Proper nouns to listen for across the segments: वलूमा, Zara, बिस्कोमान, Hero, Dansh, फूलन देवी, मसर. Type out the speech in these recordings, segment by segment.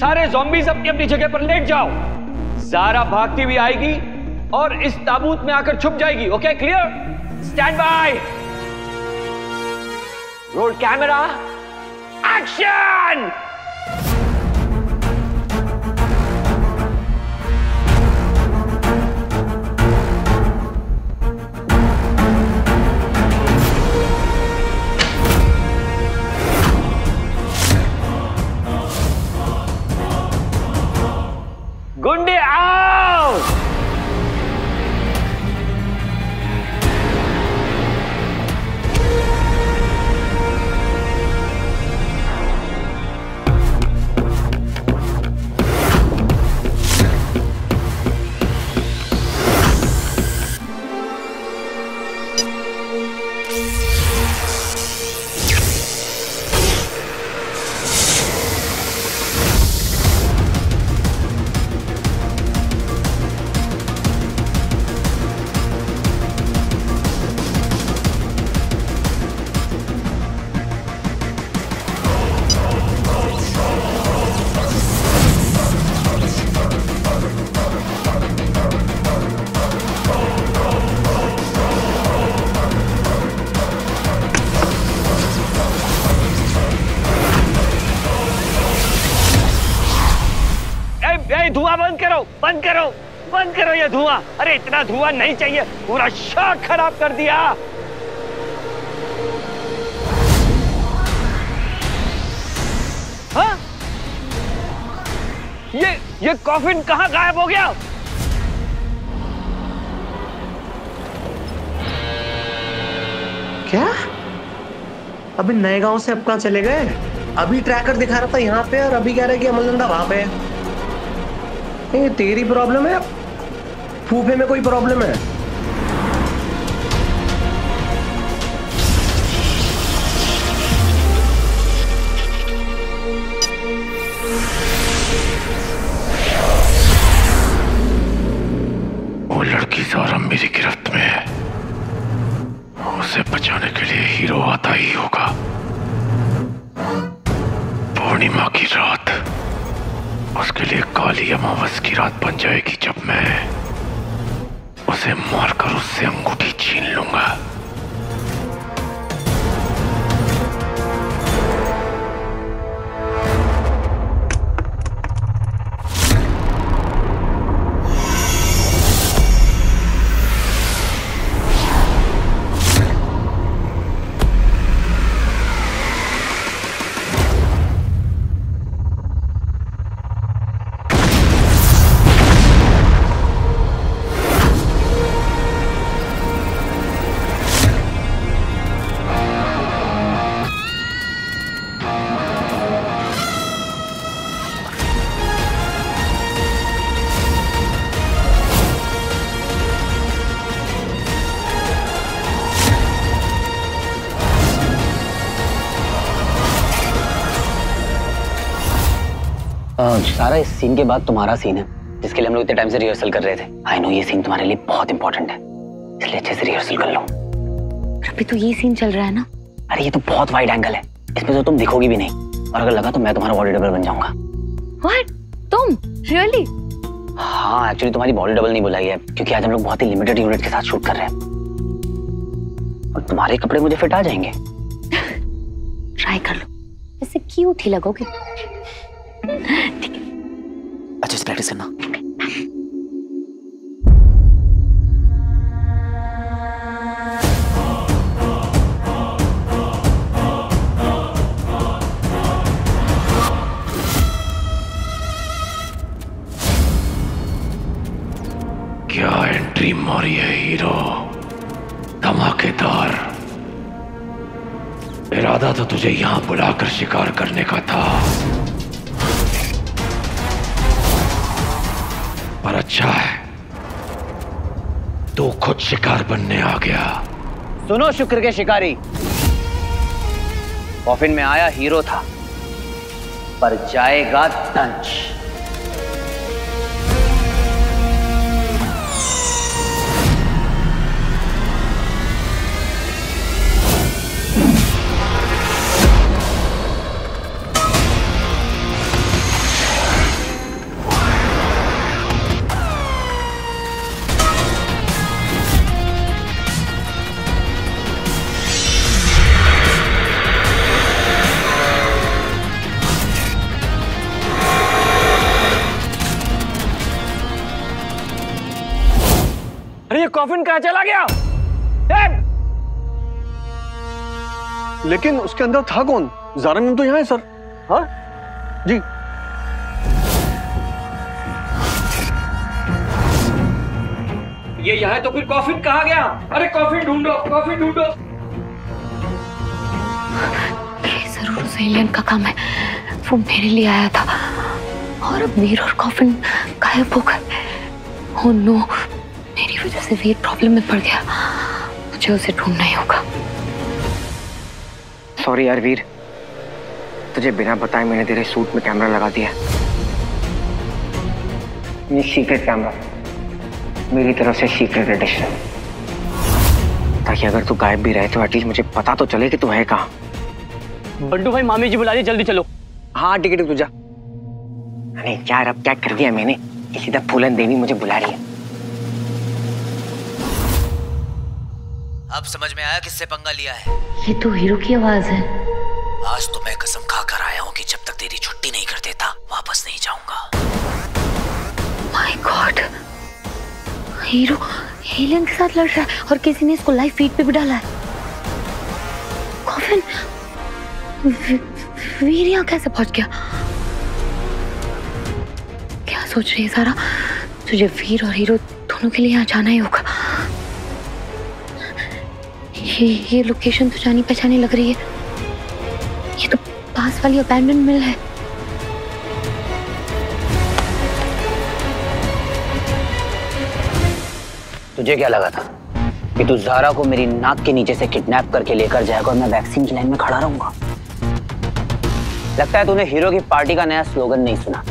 सारे ज़ॉम्बीज़ अपनी अपनी जगह पर लेट जाओ। ज़ारा भागती हुई आएगी और इस ताबूत में आकर छुप जाएगी। Okay, clear? Stand by. Roll camera, action. गुंडे आओ। धुआं बंद करो, बंद करो, बंद करो ये धुआं। अरे इतना धुआं नहीं चाहिए, पूरा शॉट खराब कर दिया। हाँ? ये कॉफिन कहाँ गायब हो गया? क्या अभी नए गांव से अब कहाँ चले गए? अभी ट्रैकर दिखा रहा था यहाँ पे और अभी कह रहे कि अमलदंडा वहां पे है। ये तेरी प्रॉब्लम है, फूफे में कोई प्रॉब्लम है? वो लड़की ज़ारा मेरी गिरफ्त में है, उसे बचाने के लिए हीरो आता ही होगा। पूर्णिमा की रात उसके लिए काली अमावस की रात बन जाएगी, जब मैं उसे मारकर उससे अंगूठी छीन लूंगा। सारा इस सीन के बाद तुम्हारा सीन है, जिसके लिए हम लोग इतने टाइम से रिहर्सल कर रहे थे। आई नो ये सीन तुम्हारे लिए बहुत इंपॉर्टेंट है, इसलिए अच्छे से रिहर्सल कर लो। अभी तो ये सीन चल रहा है ना? अरे ये तो बहुत वाइड एंगल है, इसमें तो तुम दिखोगी भी नहीं, और अगर लगा तो मैं तुम्हारा बॉडी डबल बन जाऊंगा। व्हाट? तुम रियली? हाँ, एक्चुअली तुम्हारी बॉडी डबल नहीं बुलाई है, क्योंकि आज हम लोग बहुत ही लिमिटेड यूनिट के साथ शूट कर रहे हैं, और तुम्हारे कपड़े मुझे फिट आ जाएंगे। ट्राई कर लो, ऐसे क्यूट ही लगोगे। ठीक है, अच्छे से प्रैक्टिस करना। क्या एंट्री मारी है हीरो, धमाकेदार। इरादा तो तुझे यहां बुलाकर शिकार करने का था, पर अच्छा है तू खुद शिकार बनने आ गया। सुनो शुक्र के शिकारी, कॉफिन में आया हीरो था, पर जाएगा दंश। अरे ये कॉफिन कहाँ चला गया? लेकिन उसके अंदर था कौन? ज़ारा मैम तो यहाँ है सर। हाँ जी। ये यहाँ है तो फिर कॉफिन कहाँ गया? अरे कॉफिन ढूंढो, कॉफिन ढूंढो। जरूर उस एलियन का काम है, वो मेरे लिए आया था और अब वीर और कॉफिन गायब हो गए। ओह नो, मेरी वजह से वीर प्रॉब्लम में पड़ गया, मुझे उसे ढूंढना ही होगा। सॉरी यार वीर, तुझे बिना बताए मैंने तेरे सूट में कैमरा लगा दिया। ये सीक्रेट कैमरा, मेरी तरफ से सीक्रेट एडिशन, ताकि अगर तू गायब भी रहे तो एटलीस्ट मुझे पता तो चले कि तू है कहाँ। बड्डू भाई मामी जी बुला रही, जल्दी चलो। हाँ टिकट तू जा। अरे यार अब क्या कर दिया मैंने, सीधा फूलन देवी मुझे बुला रही है। अब समझ में आया किससे पंगा लिया है? ये तो हीरो की आवाज है। आज तो मैं कसम खाकर आया हूँ कि जब तक तेरी छुट्टी नहीं कर देता वापस नहीं जाऊंगा। माय गॉड, हीरो हेलन के साथ लड़ रहा है और किसी ने इसको लाइव फीड पे भी डाला है। कॉफिन वीर यहाँ कैसे पहुंच गया? सोच रही है सारा, तुझे वीर और हीरो दोनों के लिए यहाँ जाना ही होगा। ये लोकेशन तो जानी पहचानी लग रही है, ये तो पास वाली अबैंडन मिल है। तुझे क्या लगा था कि तू ज़ारा को मेरी नाक के नीचे से किडनैप करके लेकर जाएगा और मैं वैक्सीन की लाइन में खड़ा रहूंगा? लगता है तूने हीरो की पार्टी का नया स्लोगन नहीं सुना,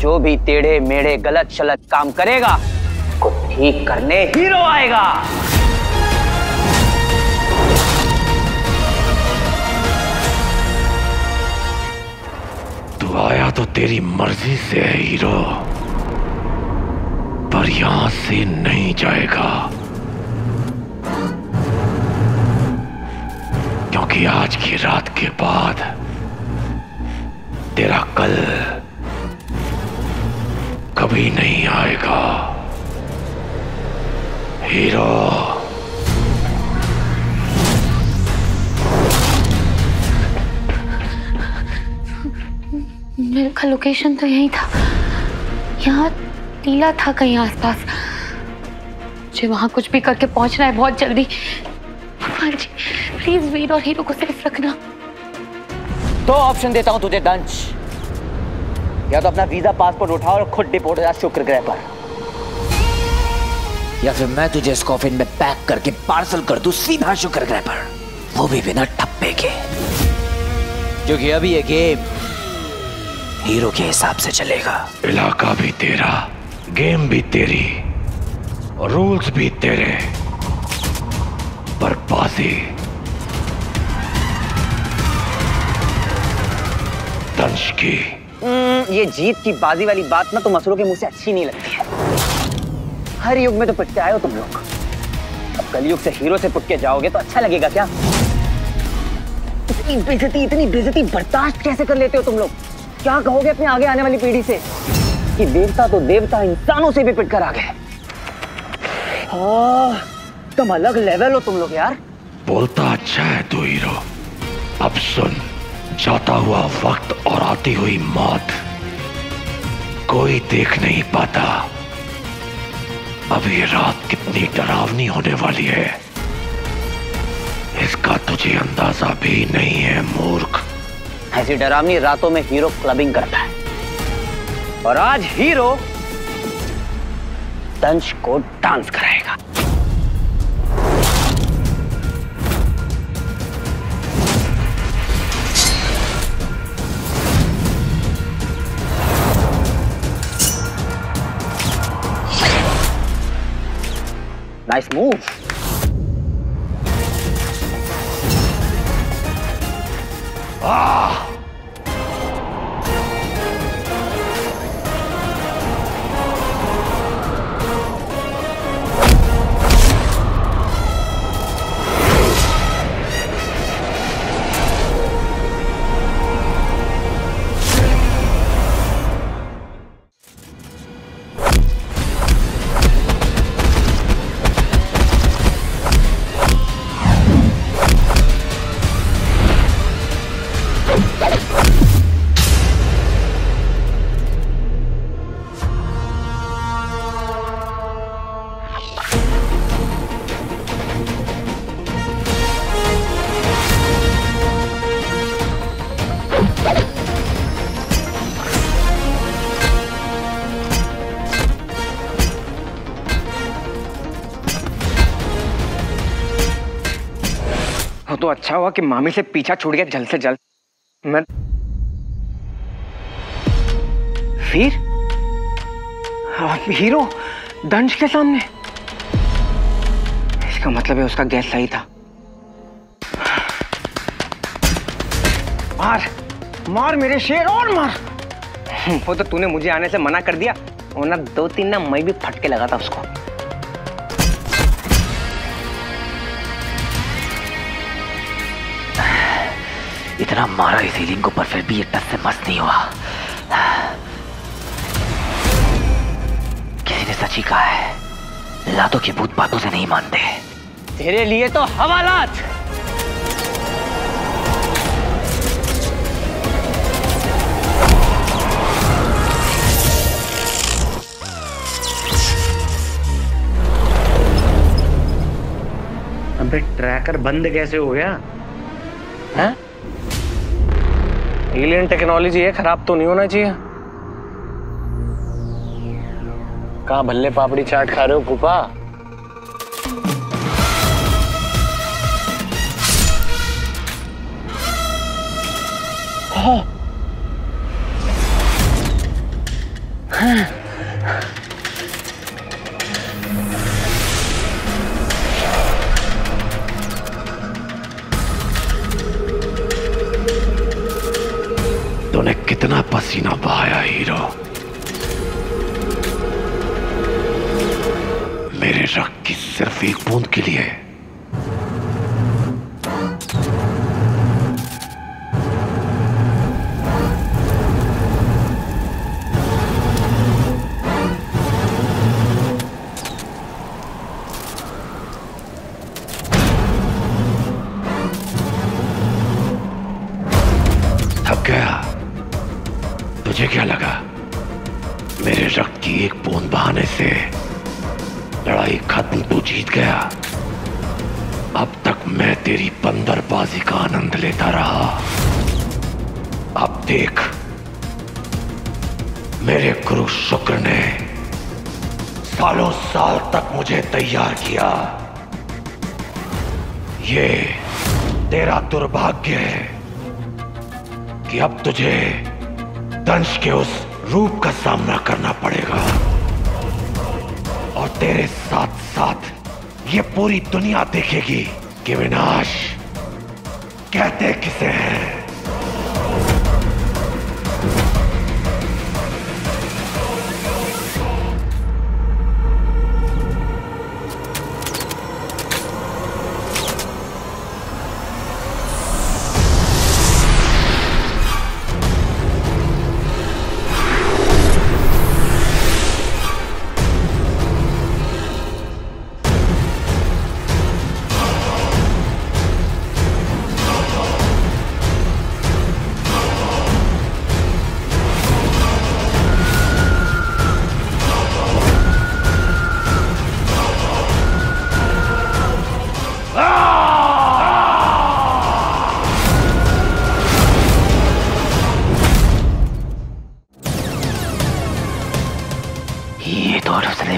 जो भी टेढ़े मेढ़े गलत शलत काम करेगा उसको ठीक करने हीरो आएगा। तू आया तो तेरी मर्जी से है हीरो, पर यहां से नहीं जाएगा, क्योंकि आज की रात के बाद तेरा कल कभी नहीं आएगा। हीरो मेरे का लोकेशन तो यही था, यहाँ टीला था कहीं आसपास। मुझे वहां कुछ भी करके पहुंचना है बहुत जल्दी। भगवान जी प्लीज वीर और हीरो को सेफ रखना। दो ऑप्शन देता हूँ तुझे दंश, या तो अपना वीजा पासपोर्ट उठाओ और खुद डिपोर्ट हो जा शुक्र ग्रह पर, या फिर मैं तुझे इस कॉफिन में पैक करके पार्सल कर दूं सीधा शुक्र ग्रह पर, वो भी बिना ठप्पे के, क्योंकि अभी ये गेम हीरो के हिसाब से चलेगा। इलाका भी तेरा, गेम भी तेरी और रूल्स भी तेरे, पर बाजी दंश की। ये जीत की बाजी वाली बात ना तो मसरों के मुंह से अच्छी नहीं लगती है। हर युग में तो पिटते आए हो तुम लोग, अब कलयुग से हीरो से पिट के जाओगे तो अच्छा लगेगा क्या? इतनी बेइज्जती बर्दाश्त कैसे कर लेते हो तुम लोग? क्या कहोगे अपने आगे आने वाली पीढ़ी से कि देवता तो देवता इंसानों से भी पिट कर आ गए? तुम अलग लेवल हो तुम लोग यार। बोलता अच्छा है तू हीरो, अब सुन, जाता हुआ वक्त और आती हुई मौत कोई देख नहीं पाता। अब ये रात कितनी डरावनी होने वाली है इसका तुझे अंदाजा भी नहीं है मूर्ख। ऐसी डरावनी रातों में हीरो क्लबिंग करता है और आज हीरो दंश को डांस कराएगा। Nice move. Ah! अच्छा हुआ कि मामी से पीछा छूट गया जल्द से जल्द। मैं वीर हीरो दंश के सामने, इसका मतलब है उसका गैस सही था। मार मार मेरे शेर और मार। वो तो तूने मुझे आने से मना कर दिया, वरना दो तीन ना मैं भी फटके लगा था उसको। इतना मारा इसी रिंग को पर फिर भी ये टच से मस्त नहीं हुआ। किसी ने सच ही कहा है, लातों के भूत बातों से नहीं मानते। तेरे लिए तो हवालात। अबे ट्रैकर बंद कैसे हो गया? हैं? एलियन टेक्नोलॉजी है, खराब तो नहीं होना चाहिए। कहाँ भल्ले पापड़ी चाट खा रहे हो फूफा? तूने कितना पसीना बहाया हीरो, मेरे रक्त की सिर्फ एक बूंद के लिए। थक गया? तुझे क्या लगा मेरे रक्त की एक बूंद बहाने से लड़ाई खत्म, तू जीत गया? अब तक मैं तेरी बंदरबाजी का आनंद लेता रहा, अब देख मेरे गुरु शुक्र ने सालों साल तक मुझे तैयार किया। ये तेरा दुर्भाग्य है कि अब तुझे दंश के उस रूप का सामना करना पड़ेगा, और तेरे साथ साथ ये पूरी दुनिया देखेगी कि विनाश कहते किसे हैं।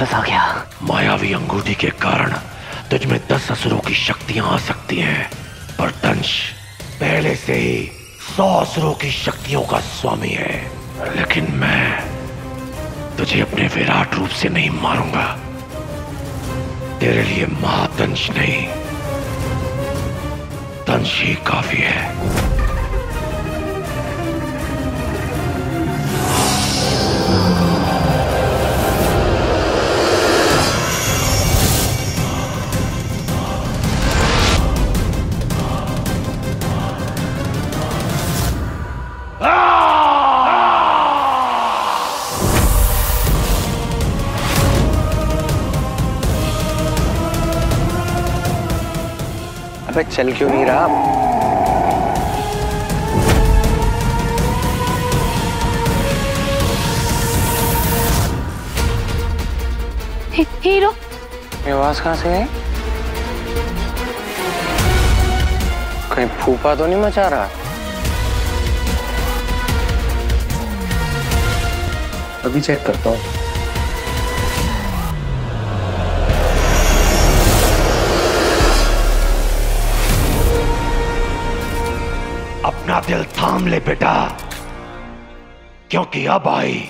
बस आ गया। मायावी अंगूठी के कारण तुझ में 10 असुरों की शक्तियां आ सकती हैं, पर दंश पहले से ही 100 असुरों की शक्तियों का स्वामी है। लेकिन मैं तुझे अपने विराट रूप से नहीं मारूंगा। तेरे लिए महादंश नहीं, दंश ही काफी है। अबे चल क्यों नहीं रहा? हीरो, ये आवाज कहाँ से है? कहीं फूफा तो नहीं मचा रहा? अभी चेक करता हूँ। अपना दिल थाम ले बेटा, क्योंकि अब आई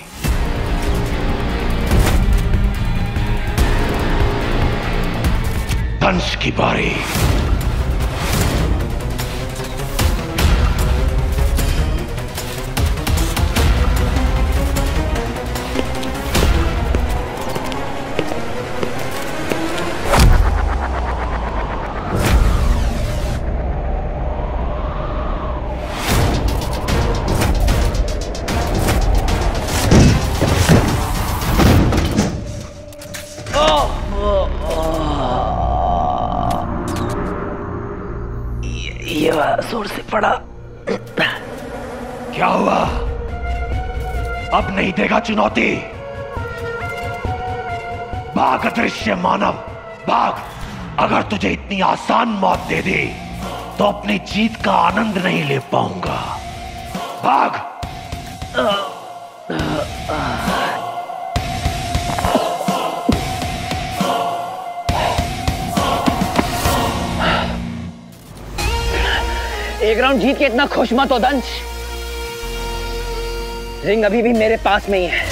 दंश की बारी। जोर से पड़ा। क्या हुआ? अब नहीं देगा चुनौती? भाग अदृश्य मानव, भाग। अगर तुझे इतनी आसान मौत दे दे तो अपनी जीत का आनंद नहीं ले पाऊंगा। भाग। एक राउंड जीत के इतना खुश मत हो दंश। रिंग अभी भी मेरे पास में ही है।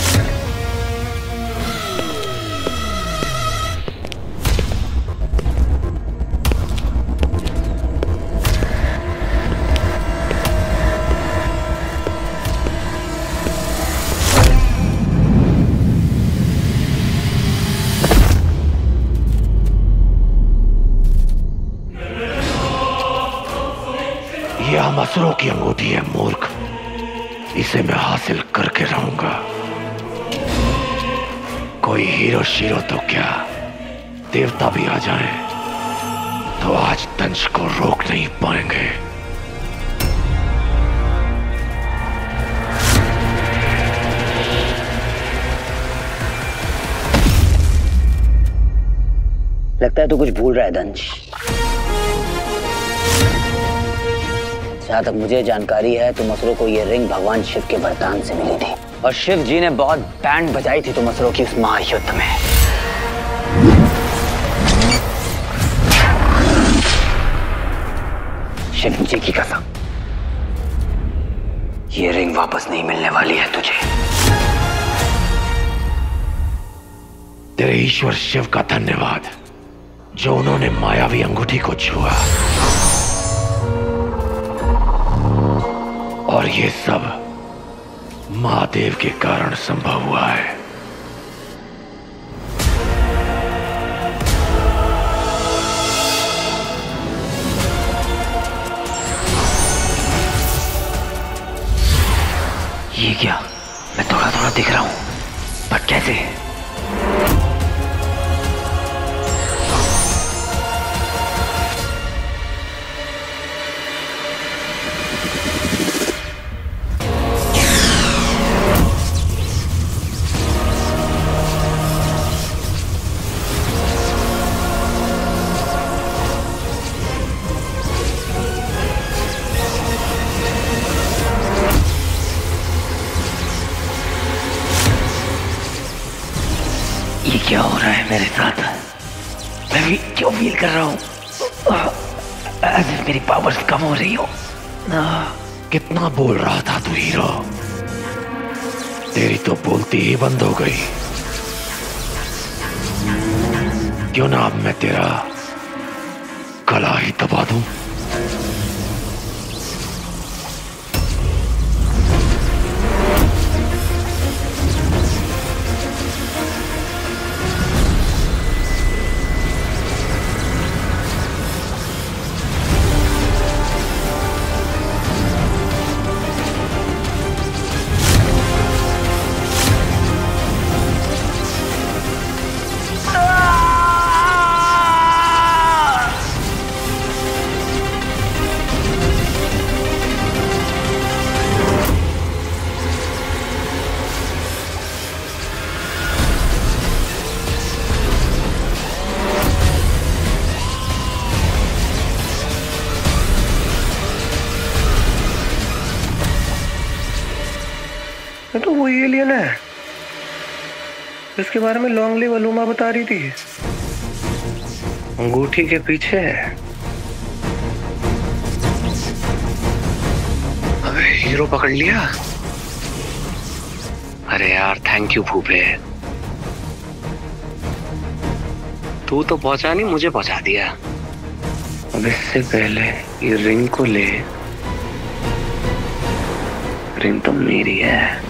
यह मसरों की अंगूठी है मूर्ख, इसे मैं हासिल करके रहूंगा। कोई हीरो शीरो तो क्या, देवता भी आ जाएं तो आज दंश को रोक नहीं पाएंगे। लगता है तू कुछ भूल रहा है दंश। जहाँ तक मुझे जानकारी है तो मसरों को ये रिंग भगवान शिव के वरदान से मिली थी, और शिव जी ने बहुत बैंड बजाई थी तो मसरों की उस महायुद्ध में। शिव जी की कसम, ये रिंग वापस नहीं मिलने वाली है तुझे। तेरे ईश्वर शिव का धन्यवाद जो उन्होंने मायावी अंगूठी को छुआ, और ये सब महादेव के कारण संभव हुआ है। ये क्या? मैं थोड़ा थोड़ा दिख रहा हूं, पर कैसे? ये क्या हो रहा है मेरे साथ? मैं भी क्यों फील कर रहा हूँ? मेरी पावर्स कम हो रही हो। कितना बोल रहा था तू हीरो, तेरी तो बोलती ही बंद हो गई। क्यों ना अब मैं तेरा गला ही दबा दूं? तो वो एलियन है जिसके बारे में लॉन्गली वलूमा बता रही थी। अंगूठी के पीछे है। हीरो पकड़ लिया। अरे यार थैंक यू भूपे, तू तो पहुंचा नहीं मुझे पहुंचा दिया। अब इससे पहले ये रिंग को ले, रिंग तो मेरी है।